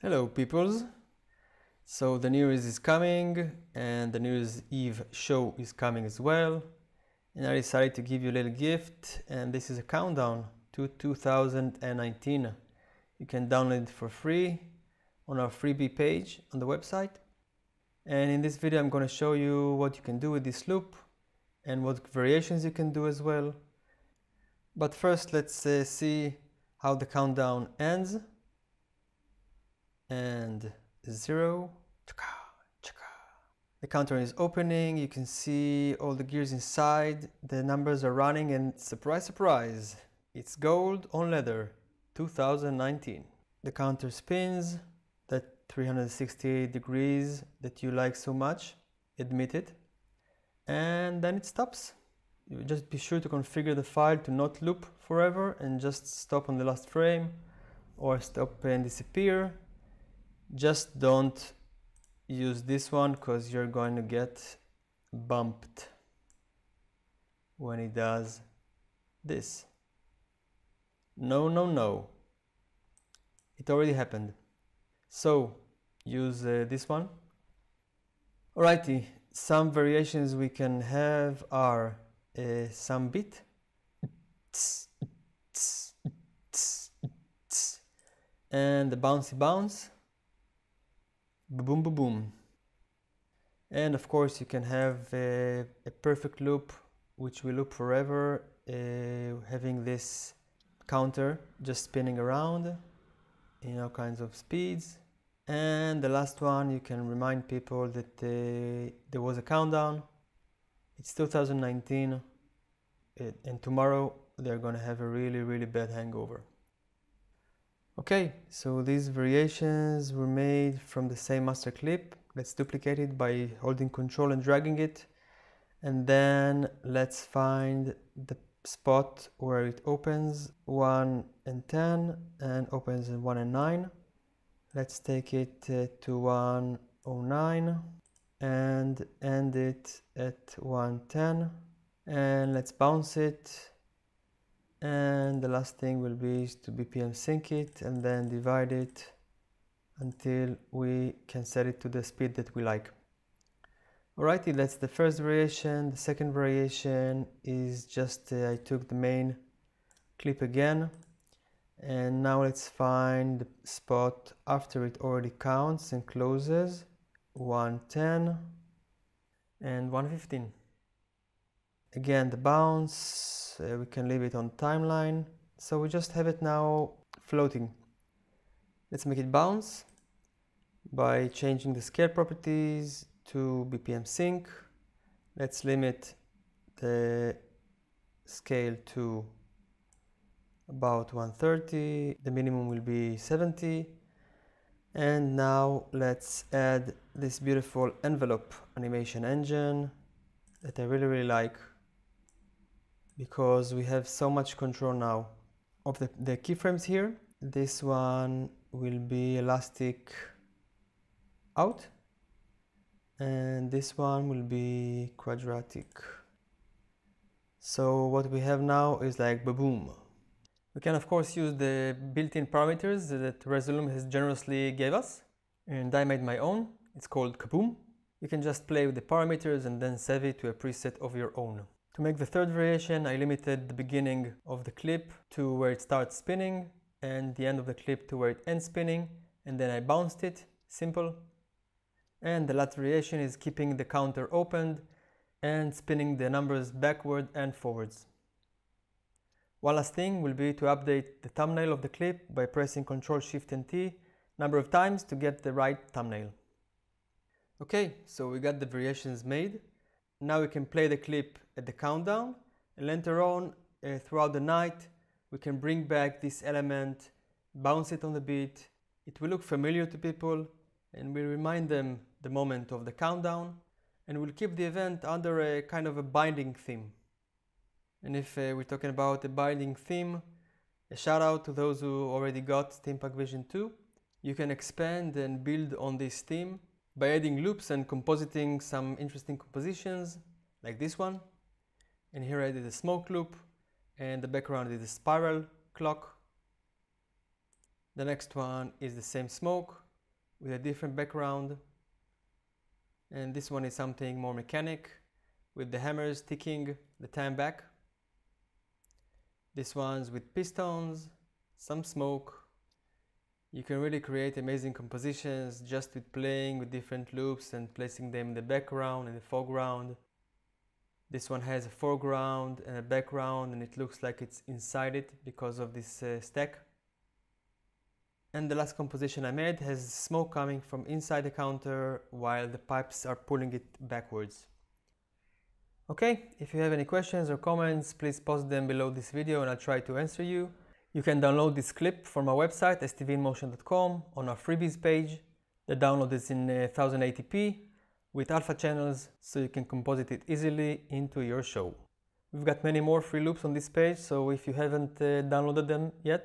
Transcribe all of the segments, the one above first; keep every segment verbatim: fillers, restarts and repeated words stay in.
Hello peoples. So the New Year's is coming and the New Year's Eve show is coming as well, and I decided to give you a little gift, and this is a countdown to two thousand nineteen. You can download it for free on our freebie page on the website, and in this video I'm going to show you what you can do with this loop and what variations you can do as well. But first let's uh, see how the countdown ends. And zero, the counter is opening. You can see all the gears inside, the numbers are running, and surprise surprise, it's gold on leather, two thousand nineteen. The counter spins that three hundred sixty-eight degrees that you like so much, admit it, and then it stops. You just be sure to configure the file to not loop forever and just stop on the last frame or stop and disappear. Just don't use this one because you're going to get bumped when it does this. No, no, no. It already happened. So use uh, this one. Alrighty, some variations we can have are uh, some beat. And the bouncy bounce. Boom, boom, boom. And of course you can have a, a perfect loop which will loop forever, uh, having this counter just spinning around in all kinds of speeds. And the last one, you can remind people that uh, there was a countdown. It's two thousand nineteen, it, and tomorrow they're gonna have a really really bad hangover. Okay, so these variations were made from the same master clip. Let's duplicate it by holding control and dragging it, and then let's find the spot where it opens one and ten and opens in one and nine. Let's take it uh, to one oh nine and end it at one ten, and let's bounce it. And the last thing will be to B P M sync it and then divide it until we can set it to the speed that we like. Alrighty, that's the first variation. The second variation is just uh, I took the main clip again, and now let's find the spot after it already counts and closes, one ten and one fifteen. Again, the bounce, uh, we can leave it on timeline, so we just have it now floating. Let's make it bounce by changing the scale properties to B P M sync. Let's limit the scale to about one thirty, the minimum will be seventy, and now let's add this beautiful envelope animation engine that I really really like, because we have so much control now of the, the keyframes here. This one will be elastic out, and this one will be quadratic. So what we have now is like ba-boom. We can of course use the built-in parameters that Resolume has generously gave us, and I made my own. It's called Kaboom. You can just play with the parameters and then save it to a preset of your own. To make the third variation, I limited the beginning of the clip to where it starts spinning and the end of the clip to where it ends spinning, and then I bounced it, simple. And the last variation is keeping the counter opened and spinning the numbers backward and forwards. One last thing will be to update the thumbnail of the clip by pressing control shift and T number of times to get the right thumbnail. Okay, so we got the variations made. Now we can play the clip at the countdown, and later on uh, throughout the night we can bring back this element, bounce it on the beat. It will look familiar to people and will remind them the moment of the countdown, and will keep the event under a kind of a binding theme. And if uh, we're talking about a binding theme, a shout out to those who already got Steampunk Vision two. You can expand and build on this theme by adding loops and compositing some interesting compositions, like this one. And here I did a smoke loop, and the background is a spiral clock. The next one is the same smoke, with a different background, and this one is something more mechanic with the hammers ticking the time back. This one's with pistons, some smoke. You can really create amazing compositions just with playing with different loops and placing them in the background and the foreground. This one has a foreground and a background, and it looks like it's inside it because of this uh, stack. And the last composition I made has smoke coming from inside the counter while the pipes are pulling it backwards. Okay, if you have any questions or comments, please post them below this video and I'll try to answer you. You can download this clip from our website s t v in motion dot com on our freebies page. The download is in ten eighty p with alpha channels, so you can composite it easily into your show. We've got many more free loops on this page, so if you haven't uh, downloaded them yet,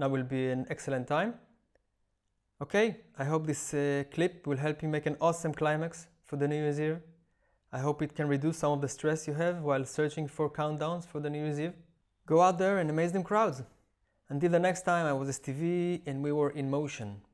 now will be an excellent time. Okay, I hope this uh, clip will help you make an awesome climax for the New Year's Eve. I hope it can reduce some of the stress you have while searching for countdowns for the New Year's Eve. Go out there and amaze them crowds. Until the next time, I was S T V and we were in motion.